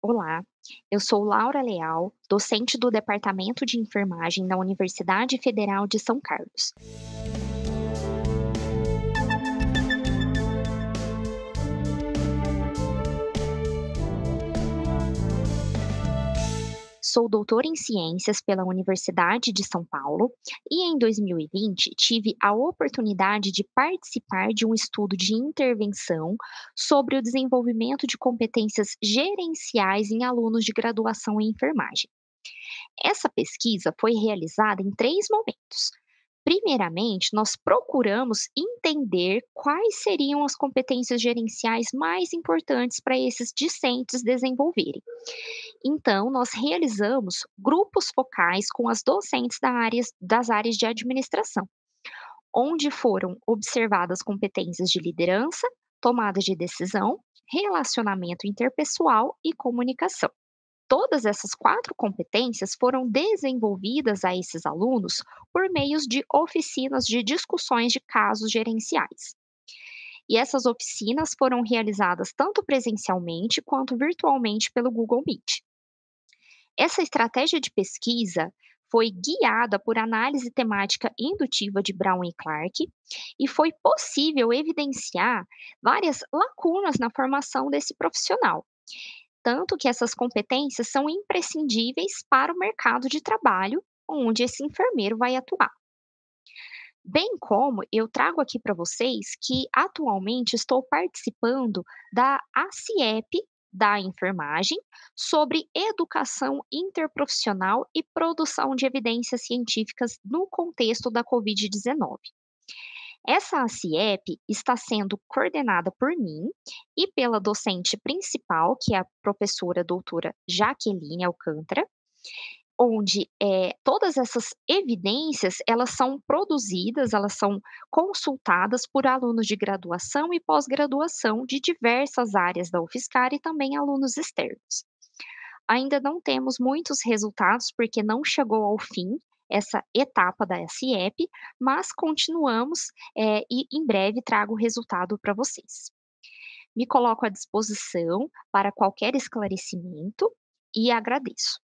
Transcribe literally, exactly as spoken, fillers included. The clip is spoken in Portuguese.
Olá, eu sou Laura Leal, docente do Departamento de Enfermagem da Universidade Federal de São Carlos. Sou doutora em Ciências pela Universidade de São Paulo e, em dois mil e vinte, tive a oportunidade de participar de um estudo de intervenção sobre o desenvolvimento de competências gerenciais em alunos de graduação em enfermagem. Essa pesquisa foi realizada em três momentos. Primeiramente, nós procuramos entender quais seriam as competências gerenciais mais importantes para esses discentes desenvolverem. Então, nós realizamos grupos focais com as docentes da área, das áreas de administração, onde foram observadas competências de liderança, tomada de decisão, relacionamento interpessoal e comunicação. Todas essas quatro competências foram desenvolvidas a esses alunos por meio de oficinas de discussões de casos gerenciais. E essas oficinas foram realizadas tanto presencialmente quanto virtualmente pelo Google Meet. Essa estratégia de pesquisa foi guiada por análise temática indutiva de Braun e Clarke e foi possível evidenciar várias lacunas na formação desse profissional. Tanto que essas competências são imprescindíveis para o mercado de trabalho, onde esse enfermeiro vai atuar. Bem como eu trago aqui para vocês que atualmente estou participando da ACIEP da enfermagem sobre educação interprofissional e produção de evidências científicas no contexto da covid dezenove. Essa ACIEP está sendo coordenada por mim e pela docente principal, que é a professora doutora Jaqueline Alcântara, onde é, todas essas evidências, elas são produzidas, elas são consultadas por alunos de graduação e pós-graduação de diversas áreas da UFSCar e também alunos externos. Ainda não temos muitos resultados, porque não chegou ao fim essa etapa da ACIEP, mas continuamos é, e em breve trago o resultado para vocês. Me coloco à disposição para qualquer esclarecimento e agradeço.